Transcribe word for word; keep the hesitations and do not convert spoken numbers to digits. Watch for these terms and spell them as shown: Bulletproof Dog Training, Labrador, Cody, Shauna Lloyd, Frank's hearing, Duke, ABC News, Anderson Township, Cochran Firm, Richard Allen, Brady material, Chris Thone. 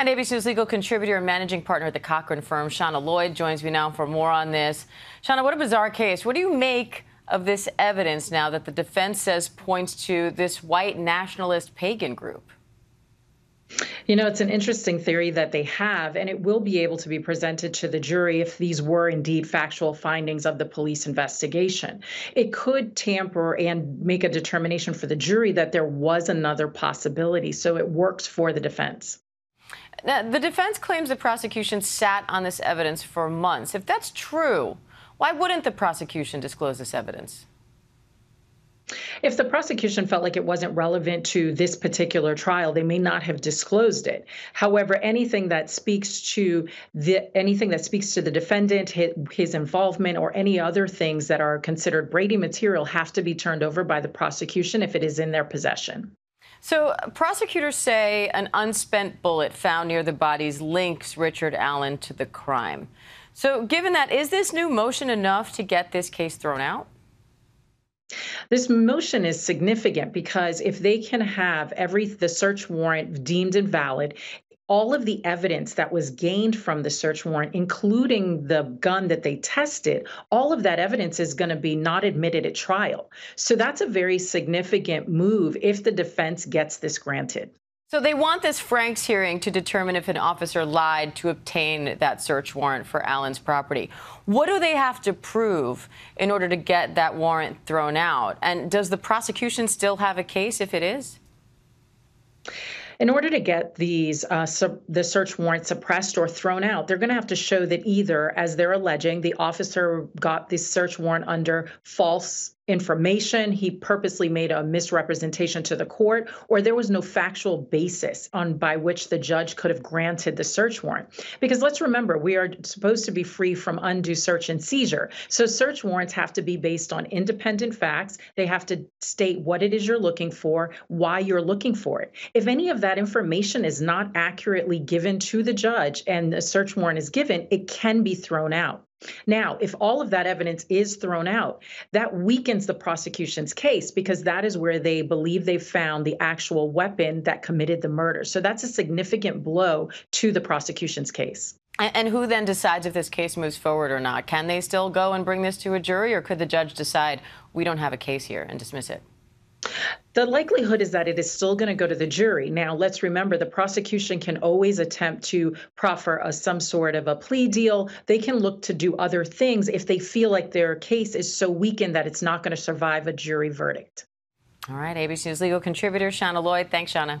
And A B C News legal contributor and managing partner at the Cochran Firm, Shauna Lloyd, joins me now for more on this. Shauna, what a bizarre case. What do you make of this evidence now that the defense says points to this white nationalist pagan group? You know, it's an interesting theory that they have, and it will be able to be presented to the jury if these were indeed factual findings of the police investigation. It could tamper and make a determination for the jury that there was another possibility, so it works for the defense. Now, the defense claims the prosecution sat on this evidence for months. If that's true, why wouldn't the prosecution disclose this evidence? If the prosecution felt like it wasn't relevant to this particular trial, they may not have disclosed it. However, anything that speaks to the anything that speaks to the defendant, his, his involvement, or any other things that are considered Brady material have to be turned over by the prosecution if it is in their possession. So prosecutors say an unspent bullet found near the bodies links Richard Allen to the crime. So given that, is this new motion enough to get this case thrown out? This motion is significant because if they can have every the search warrant deemed invalid, all of the evidence that was gained from the search warrant, including the gun that they tested, all of that evidence is going to be not admitted at trial. So that's a very significant move if the defense gets this granted. So they want this Frank's hearing to determine if an officer lied to obtain that search warrant for Allen's property. What do they have to prove in order to get that warrant thrown out? And does the prosecution still have a case if it is? In order to get these uh, the search warrant suppressed or thrown out, they're going to have to show that either, as they're alleging, the officer got this search warrant under false information, he purposely made a misrepresentation to the court, or there was no factual basis on by which the judge could have granted the search warrant. Because let's remember, we are supposed to be free from undue search and seizure. So search warrants have to be based on independent facts. They have to state what it is you're looking for, why you're looking for it. If any of that That information is not accurately given to the judge and a search warrant is given, it can be thrown out. Now, if all of that evidence is thrown out, that weakens the prosecution's case because that is where they believe they found the actual weapon that committed the murder. So that's a significant blow to the prosecution's case. And who then decides if this case moves forward or not? Can they still go and bring this to a jury, or could the judge decide we don't have a case here and dismiss it? The likelihood is that it is still going to go to the jury. Now, let's remember the prosecution can always attempt to proffer a, some sort of a plea deal. They can look to do other things if they feel like their case is so weakened that it's not going to survive a jury verdict. All right, A B C News legal contributor Shauna Lloyd. Thanks, Shauna.